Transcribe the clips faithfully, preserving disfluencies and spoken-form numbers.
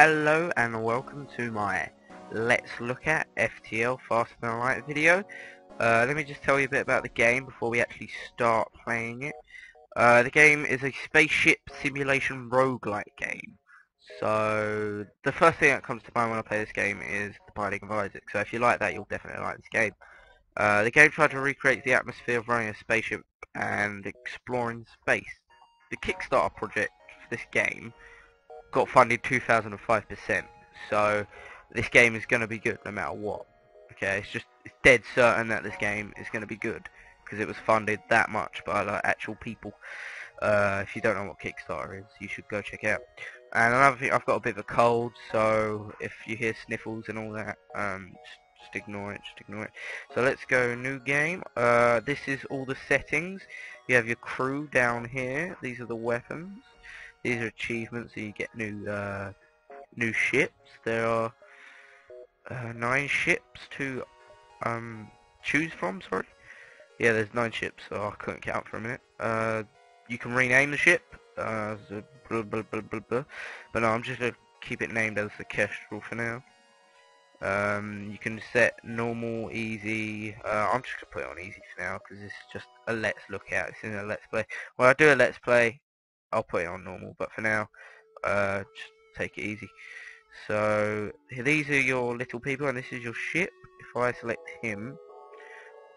Hello and welcome to my Let's Look at F T L Faster Than Light video. Uh, let me just tell you a bit about the game before we actually start playing it. Uh, the game is a spaceship simulation roguelike game. So the first thing that comes to mind when I play this game is the Binding of Isaac. So if you like that, you'll definitely like this game. Uh, the game tried to recreate the atmosphere of running a spaceship and exploring space. The Kickstarter project for this game got funded two thousand five percent, so this game is going to be good no matter what. Okay, it's just it's dead certain that this game is going to be good because it was funded that much by like actual people. Uh, if you don't know what Kickstarter is, you should go check it out. And another thing, I've got a bit of a cold, so if you hear sniffles and all that, um, just, just ignore it, just ignore it. So let's go new game. Uh, this is all the settings. You have your crew down here. These are the weapons. These are achievements, so you get new uh, new ships. There are uh, nine ships to um, choose from, sorry. Yeah, there's nine ships, so I couldn't count for a minute. Uh, you can rename the ship, uh, blah, blah, blah, blah, blah. But no, I'm just going to keep it named as the Kestrel for now. Um, you can set normal, easy. uh, I'm just going to put it on easy for now, because it's just a let's look at, it's in a let's play. Well, I do a let's play, I'll put it on normal, but for now, uh, just take it easy. So these are your little people, and this is your ship. If I select him,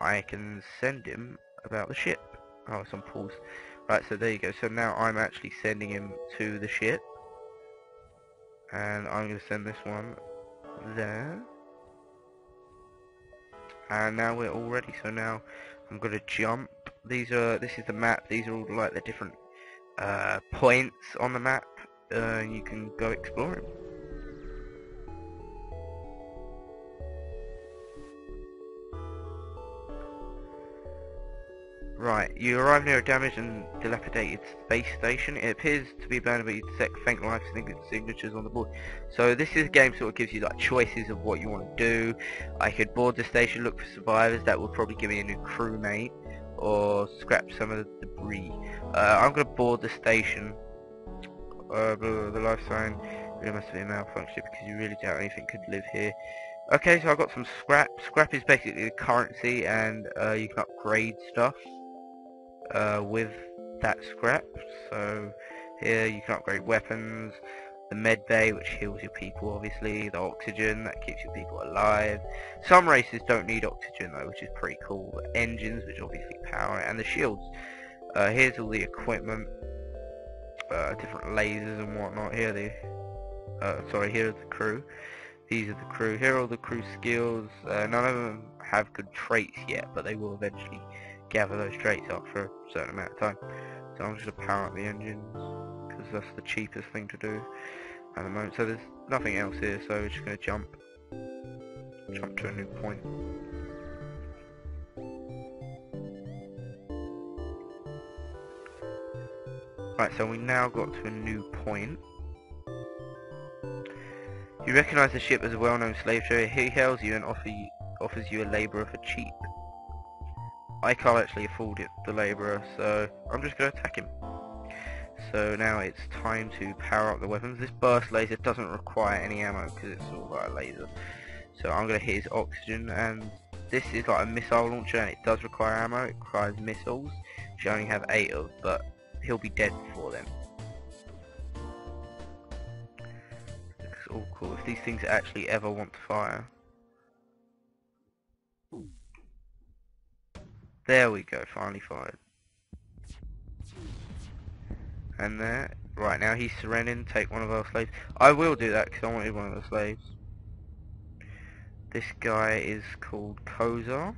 I can send him about the ship. Oh, it's on pause. Right, so there you go. So now I'm actually sending him to the ship, and I'm going to send this one there. And now we're all ready. So now I'm going to jump. These are. This is the map. These are all like the different Uh, points on the map, uh, and you can go exploring. Right, you arrive near a damaged and dilapidated space station. It appears to be abandoned, but you detect faint life signatures on the board. So this is a game sort of gives you like choices of what you want to do. I could board the station, look for survivors. That will probably give me a new crewmate, or scrap some of the debris. Uh, I'm going to board the station. Uh, blah, blah, blah, the life sign really must have been malfunctioned because you really doubt anything could live here. Okay, so I've got some scrap. Scrap is basically the currency, and uh, you can upgrade stuff uh, with that scrap. So here you can upgrade weapons, the med bay, which heals your people obviously, the oxygen that keeps your people alive. Some races don't need oxygen though, which is pretty cool. The engines, which obviously power it, and the shields. Uh, here's all the equipment, uh, different lasers and whatnot. Here the uh, sorry, here are the crew. These are the crew. Here are all the crew skills. Uh, none of them have good traits yet, but they will eventually gather those traits after a certain amount of time. So I'm just going to power up the engines, because that's the cheapest thing to do at the moment. So there's nothing else here, so we're just going to jump jump to a new point. Right, so we now got to a new point. You recognise the ship as a well-known slave trader. He hails you and offer you, offers you a labourer for cheap. I can't actually afford it, the labourer, so I'm just going to attack him. So now it's time to power up the weapons. This burst laser doesn't require any ammo because it's all like a laser. So I'm going to hit his oxygen, and this is like a missile launcher, and it does require ammo. It requires missiles, which I only have eight of, but he'll be dead before then. Looks all cool. If these things actually ever want to fire. There we go, finally fired. And there, right now he's surrendering. Take one of our slaves. I will do that because I wanted one of the slaves. This guy is called Kozar.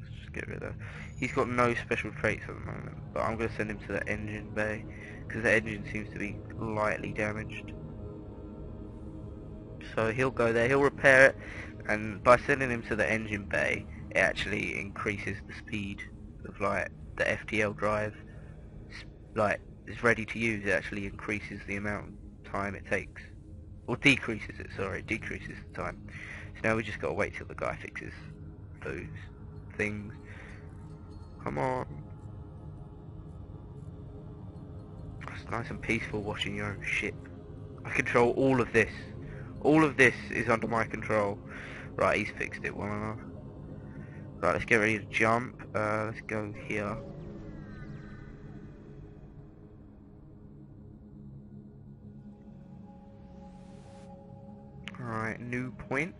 Let's just get rid of that. He's got no special traits at the moment, but I'm going to send him to the engine bay because the engine seems to be lightly damaged. So he'll go there, he'll repair it, and by sending him to the engine bay, it actually increases the speed of like the F T L drive. Like, it's ready to use. It actually increases the amount of time it takes, or decreases it, sorry, decreases the time. So now we just gotta wait till the guy fixes those things. Come on. It's nice and peaceful watching your own ship I control all of this. All of this is under my control. Right, he's fixed it well enough. Right, let's get ready to jump. Uh, let's go here. Alright, new point.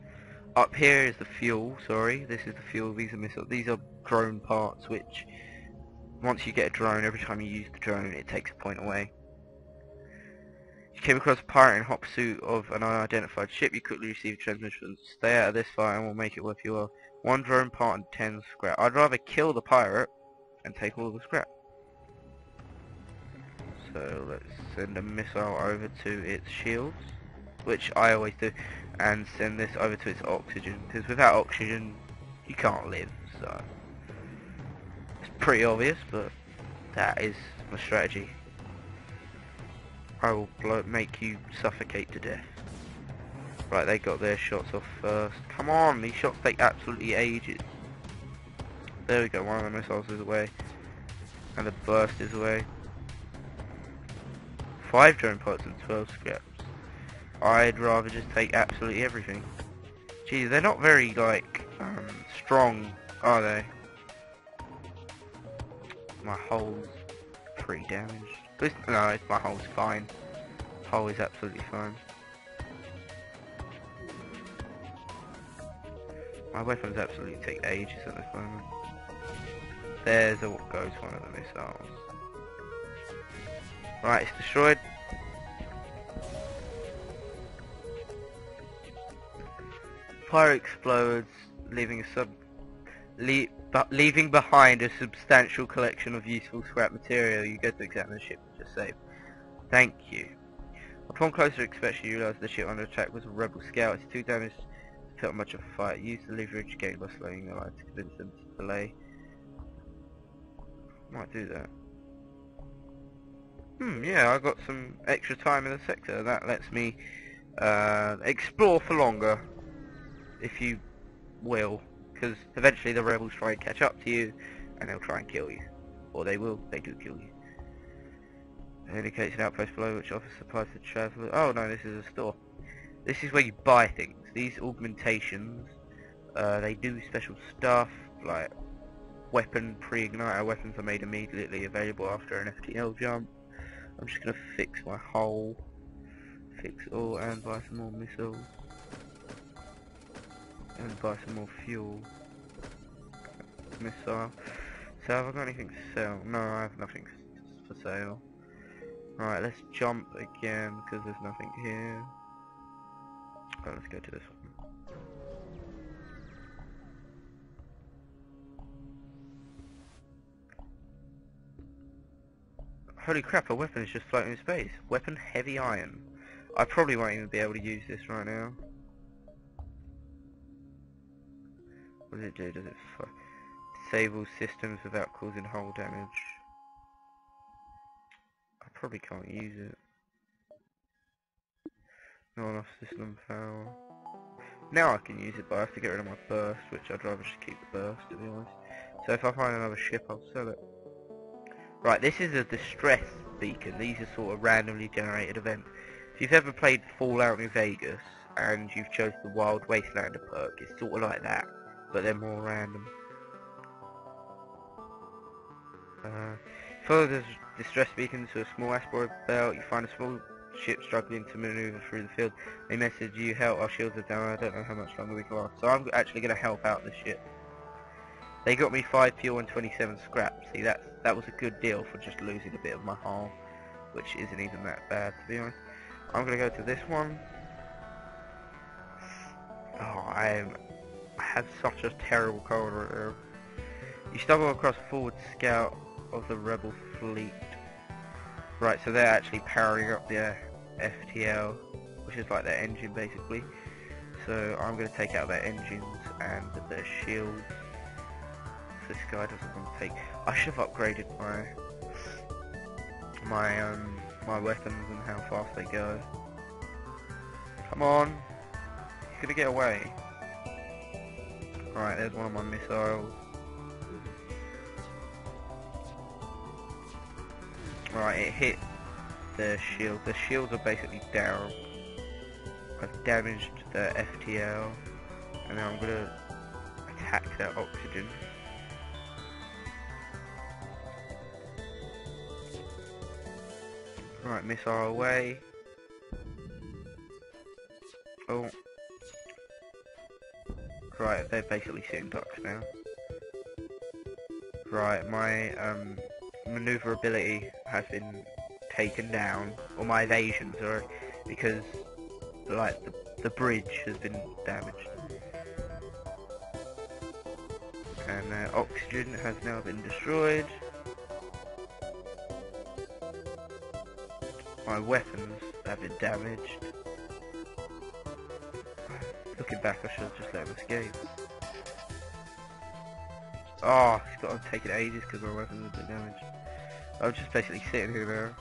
Up here is the fuel, sorry. This is the fuel, these are missiles. These are drone parts, which once you get a drone, every time you use the drone, it takes a point away. You came across a pirate in hot pursuit of an unidentified ship. You quickly received transmissions. Stay out of this fight and we'll make it worth your while. One drone part and ten scrap. I'd rather kill the pirate and take all the scrap. So let's send a missile over to its shields, which I always do, and send this over to its oxygen, because without oxygen you can't live, so it's pretty obvious, but that is my strategy. I will blow, make you suffocate to death. Right, they got their shots off first. Come on, these shots take absolutely ages. There we go, one of the missiles is away, and the burst is away. Five drone parts and twelve scraps. I'd rather just take absolutely everything. Gee, they're not very, like, um, strong, are they? My hull's pretty damaged. This, no, my hull's fine. Hull is absolutely fine. My weapons absolutely take ages at this moment. There's a what goes one of the missiles. Right, it's destroyed. Pyro explodes, leaving a sub, le but leaving behind a substantial collection of useful scrap material. You go to examine the ship just saved. Thank you. Upon closer inspection, you realise the ship under attack was a rebel scout. It's too damaged to put much of a fight. Use the leverage gained by slowing the light to convince them to delay. Might do that. Hmm. Yeah, I got some extra time in the sector. That lets me uh, explore for longer, if you will, because eventually the rebels try and catch up to you and they'll try and kill you, or they will, they do kill you. It indicates an outpost below which offers supplies to travelers. Oh no, this is a store. This is where you buy things. These augmentations, uh, they do special stuff like weapon pre-igniter. Weapons are made immediately available after an F T L jump. I'm just going to fix my hull, fix all, and buy some more missiles. And buy some more fuel. Missile. So have I got anything to sell? No, I have nothing for sale. Alright, let's jump again because there's nothing here. Alright, let's go to this one. Holy crap, a weapon is just floating in space. Weapon heavy iron. I probably won't even be able to use this right now. What does it do? Does it f disable systems without causing hull damage? I probably can't use it. Not enough system power. Now I can use it, but I have to get rid of my burst, which I'd rather just keep the burst, to be honest. So if I find another ship, I'll sell it. Right, this is a distress beacon. These are sort of randomly generated events. If you've ever played Fallout New Vegas and you've chosen the Wild Wasteland perk, it's sort of like that, but they're more random. Uh, follow the distress beacon to a small asteroid belt. You find a small ship struggling to maneuver through the field. They message you, help, our shields are down, I don't know how much longer we can last. So I'm actually going to help out the ship. They got me five fuel and twenty-seven scrap. See, that's, that was a good deal for just losing a bit of my hull, which isn't even that bad, to be honest. I'm going to go to this one. Oh, I am... I have such a terrible cold right now. You stumble across a forward scout of the rebel fleet. Right, so they're actually powering up their F T L, which is like their engine basically. So I'm going to take out their engines and their shields. This guy doesn't want to take. I should have upgraded my my um my weapons and how fast they go. Come on, he's going to get away. Alright, there's one of my missiles. Alright, it hit the shield. The shields are basically down. I've damaged the F T L, and now I'm going to attack their oxygen. Right, missile away. Oh. Right, they're basically sitting ducks now. Right, my um, manoeuvrability has been taken down, or my evasion, sorry, because like the, the bridge has been damaged. And uh, oxygen has now been destroyed. My weapons have been damaged. Looking back, I should have just let him escape. Oh, it's got to take it ages because my weapons have been damaged. I'm just basically sitting here now.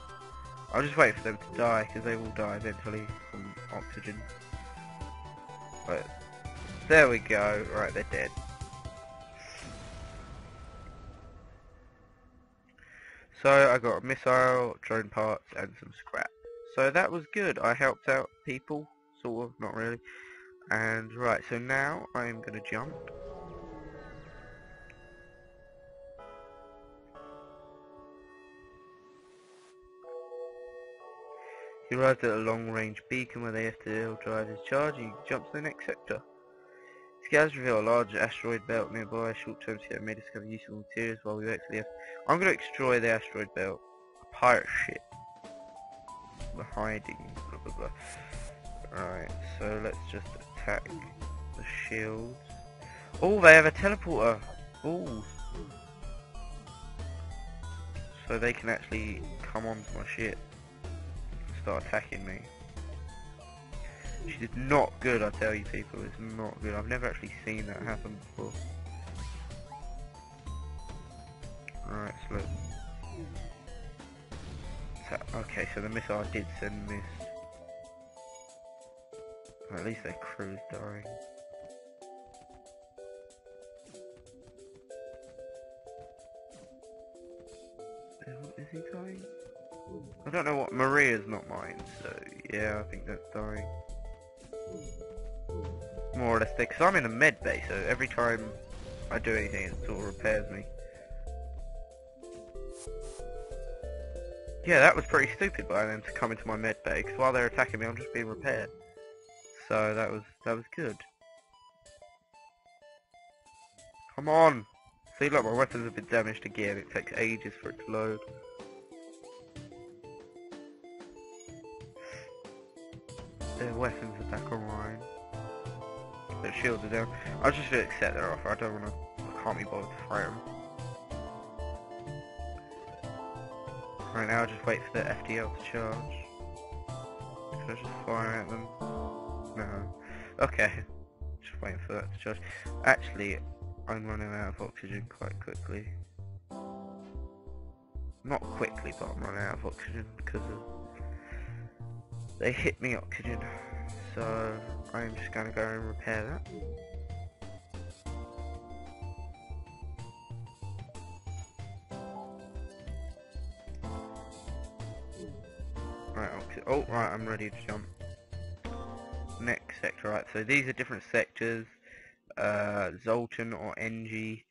I'll just wait for them to die because they will die eventually from oxygen. But there we go. Right, they're dead. So I got a missile, drone parts and some scrap. So that was good. I helped out people, sort of, not really. And right, so now I'm going to jump. He arrived at a long range beacon where the F T L drive is charged. He jumps to the next sector. Scans reveal a large asteroid belt nearby. Short-term C M may discover useful materials while we wait for the F. I'm going to destroy the asteroid belt. A pirate ship. We're hiding. Blah blah blah. Right. So let's just attack the shields. Oh, they have a teleporter. Oh. So they can actually come onto my ship and start attacking me. She's not good, I tell you people, it's not good. I've never actually seen that happen before. Alright, so let's... So, okay, so the missile did send this. Well, at least their crew's dying. Is he dying? I don't know what... Maria's not mine, so yeah, I think that's dying. More or less, because I'm in a med bay, so every time I do anything it sort of repairs me. Yeah, that was pretty stupid by them to come into my med bay, because while they're attacking me I'm just being repaired. So that was that was good. Come on! See, look, my weapons have been damaged again, it takes ages for it to load. Their weapons are back online. Their shields are down. I just should accept their offer. I don't want to. I can't be bothered to fight them. Right now, I just wait for the F T L to charge. Should I just fire at them? No. Okay. Just waiting for that to charge. Actually, I'm running out of oxygen quite quickly. Not quickly, but I'm running out of oxygen because of. They hit me oxygen, so I'm just going to go and repair that. Right, oxy oh right, I'm ready to jump. Next sector, right, so these are different sectors, uh, Zoltan or N G,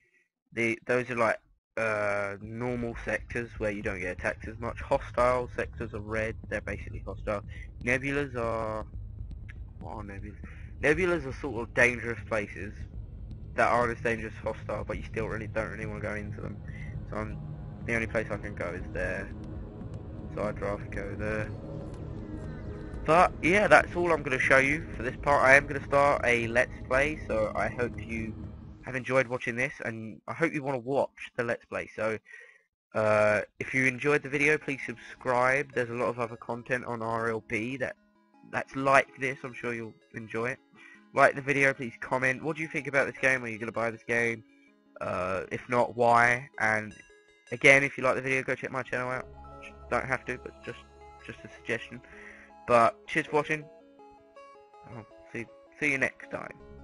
the, those are like uh, normal sectors where you don't get attacked as much. Hostile sectors are red, they're basically hostile. Nebulas are... what are nebulas? Nebulas are sort of dangerous places that aren't as dangerous as hostile, but you still really don't really want to go into them. So I'm... the only place I can go is there. So I'd rather go there. But yeah, that's all I'm going to show you for this part. I am going to start a Let's Play, so I hope you... I've enjoyed watching this, and I hope you want to watch the Let's Play. So uh, if you enjoyed the video, please subscribe. There's a lot of other content on R L B that that's like this. I'm sure you'll enjoy it. Like the video, please comment. What do you think about this game? Are you going to buy this game? Uh, if not, why? And again, if you like the video, go check my channel out. Don't have to, but just just a suggestion. But cheers for watching. I'll see, see you next time.